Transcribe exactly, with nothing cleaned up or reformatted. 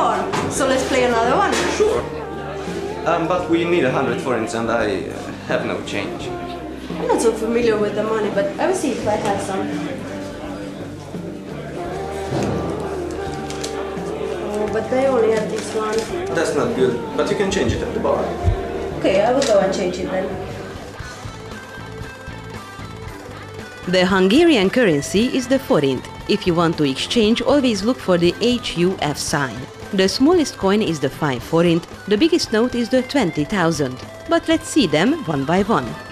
before, so let's play another one. Sure. Um, but we need a hundred forints and I uh, have no change. I'm not so familiar with the money, but I will see if I have some. Oh, but they only have this one. That's not good, but you can change it at the bar. Okay, I will go and change it then. The Hungarian currency is the forint. If you want to exchange, always look for the H U F sign. The smallest coin is the five forint, the biggest note is the twenty thousand. But let's see them one by one.